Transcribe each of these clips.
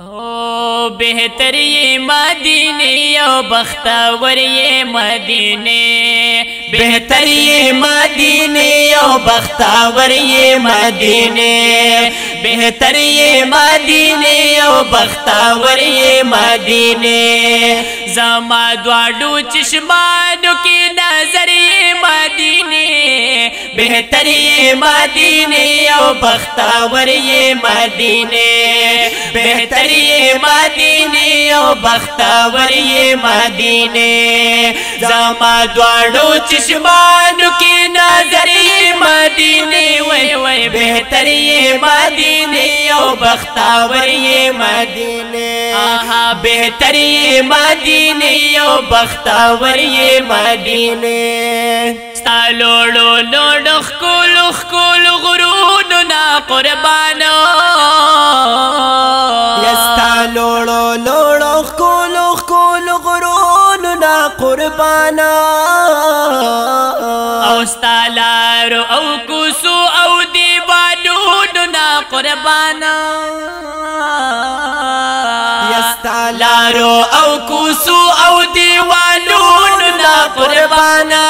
ओ बेहतर ये मदीने ओ बख्तावर ये मदीने, बेहतर ये मदीने ओ बख्तावर ये मदीने, बेहतर ये मदीने ओ बख्तावर ये मदीने, जमा द्वारो चिश्मानो की नजर ये मदीने, बेहतर ये मदीने ओ बख्तावर ये मदीने, बेहतर ये मदीने ओ बख्तावर ये मदीने, जमा द्वारो चिश्मानो की नजर ये मदीने, बेहतर ये मदीने ओ बख्तावर ये मदीने, आहा बेहतर ये मदीने ओ बख्तावर ये मदीने, कुर्बाना औस्तालारो औ कुसु औ दीवानो ना कुर्बाना, यस्तालारो औ कुसु औ दीवानो ना कुर्बाना,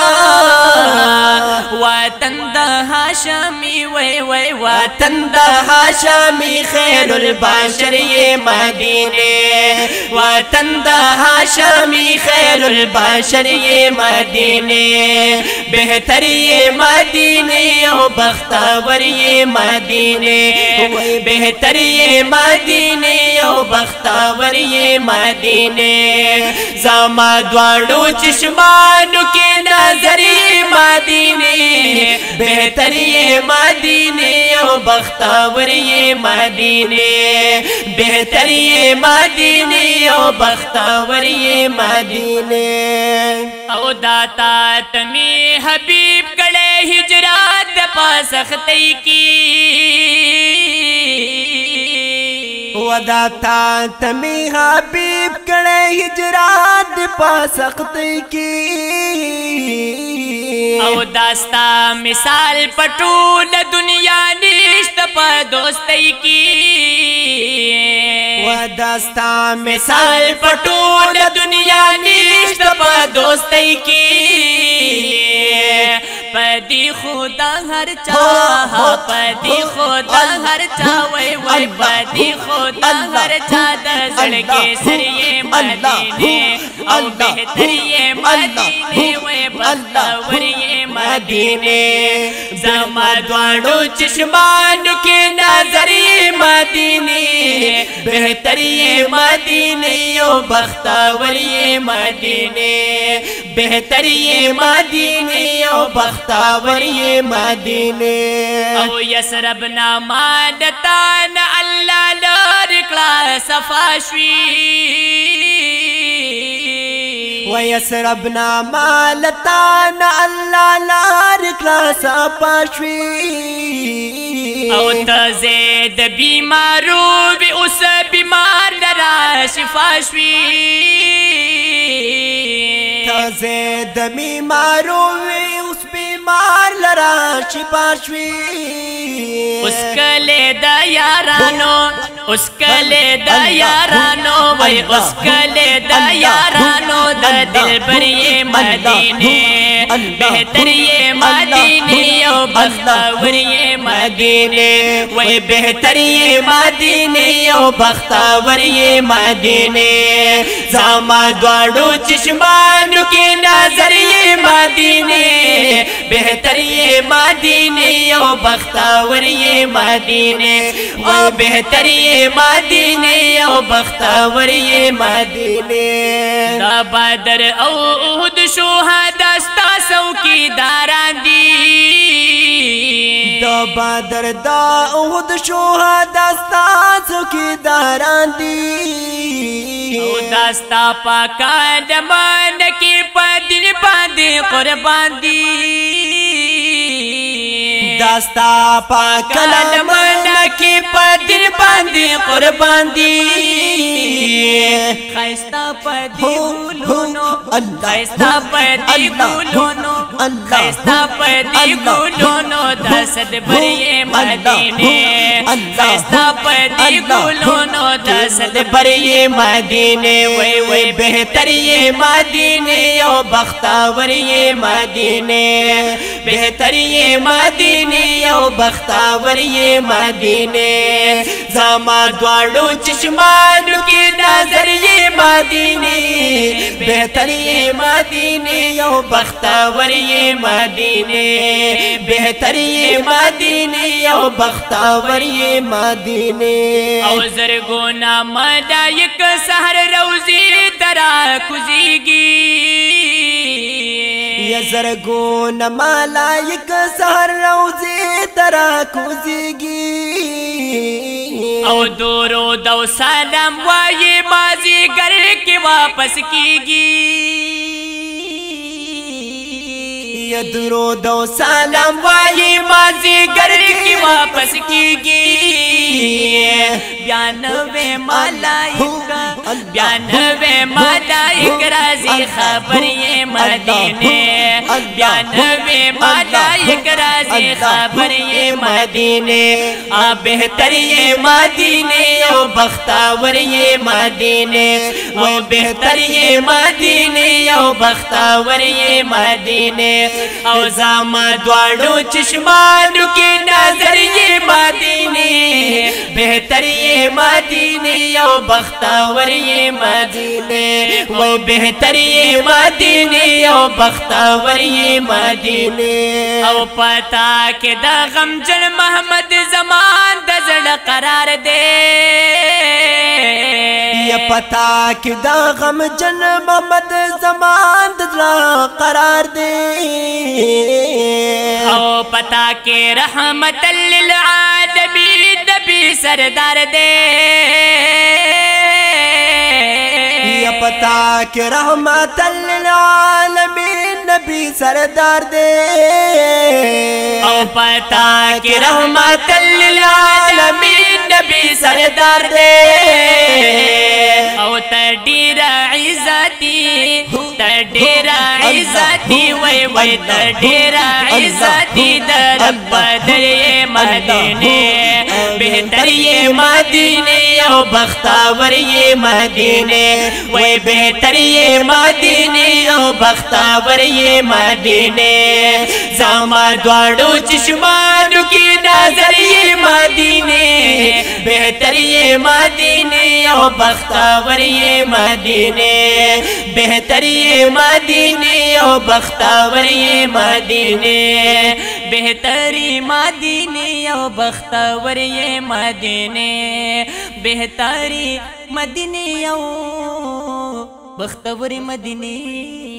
वतन द हाशमी वै वै वतन द हाशमी खैरुल बाशर ये मदीने, वतन द हाशमी खैरुल बाशर ये मदीने, बेहतर ये मदीने ओ बख्तावर ये मदीने, बेहतर ये मदीने ओ बख्तावर ये मदीने, जमा द्वारो चिश्मानो की नजर ये मदीने, बेहतर ये मदीने ओ बख्तावर ये मदीने, बेहतर ये मदीने ओ बख्तावर ये मदीने, ओ दाता तमी हबीब गले हिजरात पासख्ते की, ओ दाता तमी हबीब गले हिजरात पासख्ते की, ओ दास्ता मिसाल पटूल दुनिया निश्त पर दोस्ती की, ओ दास्ता मिसाल पटूल दुनिया निश्त पर दोस्ती की, पदी खुदा हर चाह पदी खुदा हर चावे वै पदी खुदा हर चादर सड़के सर ये मदीने, ओ बेहतर ये मदीने वै बख्तावर ये मदीने, जमा द्वारो चिश्मानो की नजर ये मदीने, बेहतर ये मदीने ओ बख्तावर ये मदीने, बेहतर ये मदीने ओ बख्तावर ये मदीने, ओ यसरब ना मानता न अल्लाह लर कला सफाशवी, यसरब ना मालता न अल्लाह लार क्लासा पाशवी, ओ तजेद बीमारू भी उस बीमार नरा शिफाशवी, तजेद बीमारू भी उस बीमार लरा शिफाशवी, उसकले दयारानो उसकले दयारानो वै उसकले दयारानो द दिल पर ये मदीने, बेहतर ये मदीने ओ बख्तावर ये मदीने, वै बेहतर ये मदीने ओ बख्तावर ये मदीने, जमा द्वारो चिश्मानो की नजर ये मदीने, बेहतर ये मदीने ओ बख्तावर ये मदीने, ओ बेहतर ये मदीने ओ बख्तावर ये मदीने, दा बदर ओ उहुद शोहदा स्ता सौ की दारांदी, दा बदर दा उहुद शोहदा स्ता सौ की दारांदी, ओ दास्ता पाका दमान की पदिन बांधे कुर्बानी, दास्ता पाका दमान की पदिन बांधे कुर्बानी, खाइस्ता पदी फूलों नो खाइस्ता पदी फूलों नो खैस्ता पदी गुलोनो दसद भरिए मदीने, खैस्ता पदी गुलोनो दसद भरिए मदीने। वै वै बेहतरिए मदीने ओ बख्तावरिए मदीने, बेहतरिए मदीने ओ बख्तावरिए मदीने। ज़मा द्वारो चश्मानु की नजरिए मदीने, बेहतरिए मदीने ओ बख्तावरिए मदीने, बेहतरिए मदीने ओ बख्तावरिए मदीने। औजर गोना मदायक सहर रोजी तरा कुजीगी, यजर गोन मलायक सहर रोजे तरा कुजीगी। औ दोरो दो सलाम वाये बाजी घर के वापस कीगी, ये दोरो दो सलाम वाये बाजी घर के वापस कीगी। बयानवे मलाइक राजी खबरिए मदीने, बयानवे मलाइक राजी खबरिए मदीने। आ बेहतरिए मदीने ओ बख्तावरिए मदीने, ओ बेहतरिए मदीने ओ बख्तावरिए मदीने। ओ ज़मा द्वारो चश्मानु की नजरिए मदीने, बेहतरिए मदीने ओ बख्तावरिए मदीने। वो बेहतरिए मदीने ओ बख्तावरिए मदीने। ओ पता के दा गमजन मोहम्मद जमान दजड़ करार दे, ये पता के दा गमजन मोहम्मद जमान दजड़ करार दे। ओ पता के रहमत लिल आलमीन नबी सरदार दे, ये पता के रहमत लिल आलमीन नबी सरदार दे। ओ पता के रहमत लिल आलमीन नबी सरदार दे। ओ तडीरा इज्जती तडीरा इज्जती वै वै तडीरा इज्जती दरब दरिए मदीने, बेहतरिए मदीने ओ बख्तावरिए मदीने। वै बेहतरिए मदीने ओ बख्तावरिए मदीने। ज़मा द्वारो चश्मानु की नजरिए मदीने, बेहतरिए मदीने ओ बख्तावरिए मदीने, बेहतरिए मदीने ओ बख्तावरिए मदीने, बेहतरी मदीने ओ बख्तावरिए मदीने, बेहतरी मदीने ओ बख्तावरी मदीने।